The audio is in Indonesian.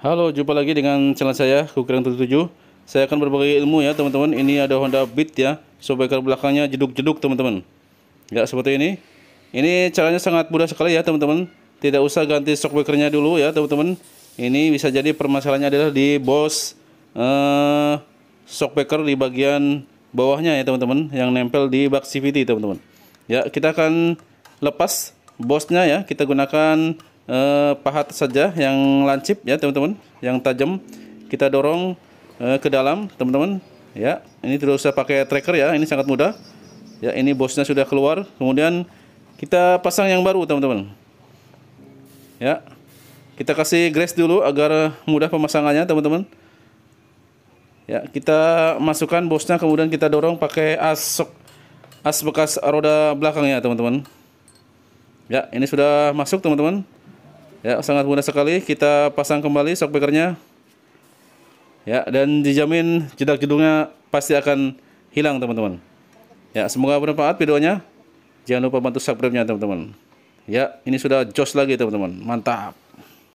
Halo, jumpa lagi dengan channel saya Kukring77. Saya akan berbagi ilmu ya teman-teman. Ini ada Honda Beat ya, shockbreaker belakangnya jeduk-jeduk teman-teman. Ya seperti ini. Ini caranya sangat mudah sekali ya teman-teman. Tidak usah ganti shockbreakernya dulu ya teman-teman. Ini bisa jadi permasalahannya adalah di bos shockbreaker di bagian bawahnya ya teman-teman, yang nempel di bak CVT teman-teman. Ya kita akan lepas bosnya ya. Kita gunakan pahat saja yang lancip ya teman-teman, yang tajam kita dorong ke dalam teman-teman ya. Ini tidak usah pakai tracker ya, ini sangat mudah ya. Ini bosnya sudah keluar, kemudian kita pasang yang baru teman-teman ya. Kita kasih grease dulu agar mudah pemasangannya teman-teman ya. Kita masukkan bosnya, kemudian kita dorong pakai as bekas roda belakangnya teman-teman ya. Ini sudah masuk teman-teman ya, sangat mudah sekali. Kita pasang kembali shockbreakernya ya, dan dijamin jedak-jeduknya pasti akan hilang teman-teman ya. Semoga bermanfaat videonya. Jangan lupa bantu subscribe-nya teman-teman ya. Ini sudah jos lagi teman-teman, mantap.